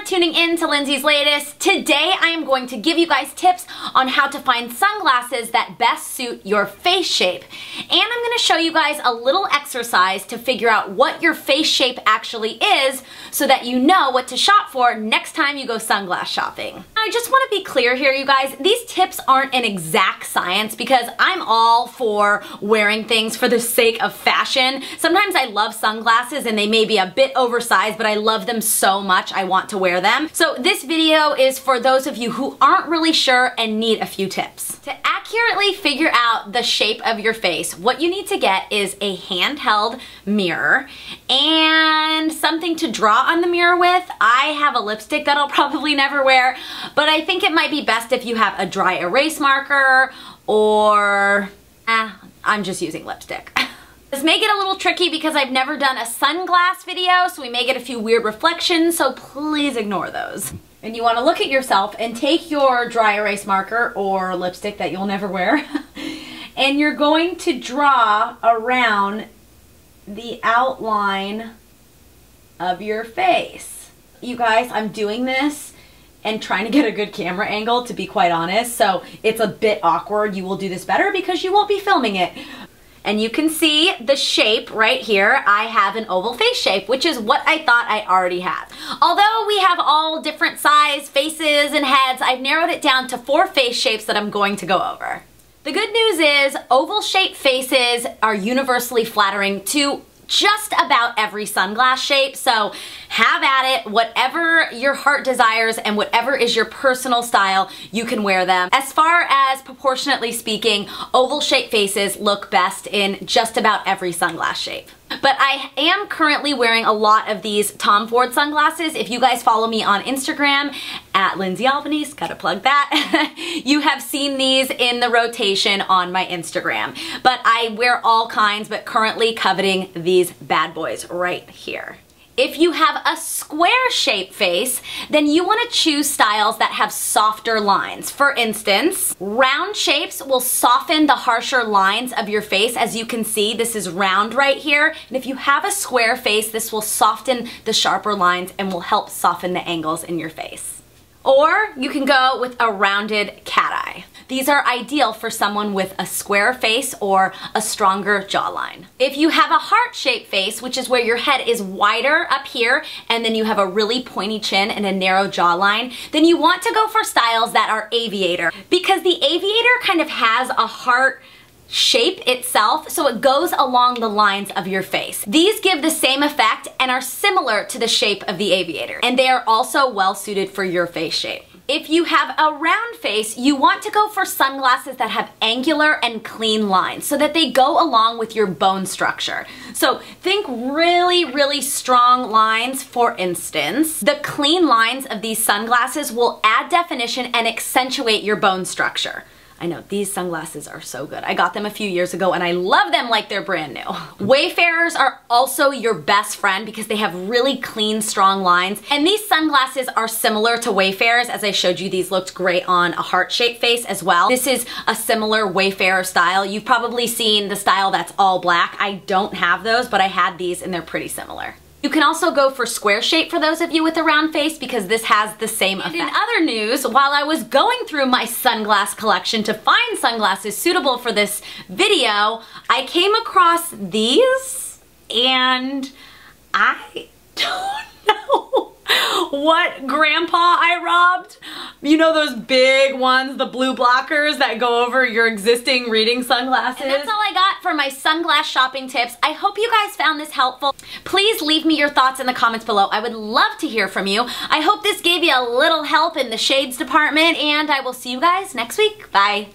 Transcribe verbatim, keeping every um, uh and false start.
for tuning in to Lindsay's Latest. Today I am going to give you guys tips on how to find sunglasses that best suit your face shape. And I'm going to show you guys a little exercise to figure out what your face shape actually is so that you know what to shop for next time you go sunglass shopping. I just want to be clear here, you guys. These tips aren't an exact science because I'm all for wearing things for the sake of fashion. Sometimes I love sunglasses and they may be a bit oversized, but I love them so much I want to wear them. So this video is for those of you who aren't really sure and need a few tips. To accurately figure out the shape of your face, what you need to get is a handheld mirror and something to draw on the mirror with. I have a lipstick that I'll probably never wear, but I think it might be best if you have a dry erase marker or eh, I'm just using lipstick. This may get a little tricky because I've never done a sunglass video, so we may get a few weird reflections, so please ignore those. And you want to look at yourself and take your dry erase marker or lipstick that you'll never wear and you're going to draw around the outline of your face. You guys, I'm doing this and trying to get a good camera angle, to be quite honest, so it's a bit awkward. You will do this better because you won't be filming it. And you can see the shape right here. I have an oval face shape, which is what I thought I already had. Although we have all different size faces and heads, I've narrowed it down to four face shapes that I'm going to go over. The good news is oval-shaped faces are universally flattering to just about every sunglass shape, so have at it. Whatever your heart desires and whatever is your personal style, you can wear them. As far as proportionately speaking, oval shaped faces look best in just about every sunglass shape. But I am currently wearing a lot of these Tom Ford sunglasses. If you guys follow me on Instagram, at Lindsay Albanese, gotta plug that, you have seen these in the rotation on my Instagram. But I wear all kinds, but currently coveting these bad boys right here. If you have a square-shaped face, then you want to choose styles that have softer lines. For instance, round shapes will soften the harsher lines of your face. As you can see, this is round right here. And if you have a square face, this will soften the sharper lines and will help soften the angles in your face. Or you can go with a rounded cat eye. These are ideal for someone with a square face or a stronger jawline. If you have a heart-shaped face, which is where your head is wider up here, and then you have a really pointy chin and a narrow jawline, then you want to go for styles that are aviator, because the aviator kind of has a heart shape itself, so it goes along the lines of your face. These give the same effect and are similar to the shape of the aviator, and they are also well suited for your face shape. If you have a round face, you want to go for sunglasses that have angular and clean lines so that they go along with your bone structure. So think really, really strong lines, for instance. The clean lines of these sunglasses will add definition and accentuate your bone structure. I know, these sunglasses are so good. I got them a few years ago and I love them like they're brand new. Wayfarers are also your best friend because they have really clean, strong lines. And these sunglasses are similar to Wayfarers. As I showed you, these looked great on a heart-shaped face as well. This is a similar Wayfarer style. You've probably seen the style that's all black. I don't have those, but I had these and they're pretty similar. You can also go for square shape for those of you with a round face because this has the same effect. In other news, while I was going through my sunglass collection to find sunglasses suitable for this video, I came across these and I don't know what grandpa I robbed. You know those big ones, the blue blockers that go over your existing reading sunglasses? And that's all I got for my sunglass shopping tips. I hope you guys found this helpful. Please leave me your thoughts in the comments below. I would love to hear from you. I hope this gave you a little help in the shades department, and I will see you guys next week. Bye.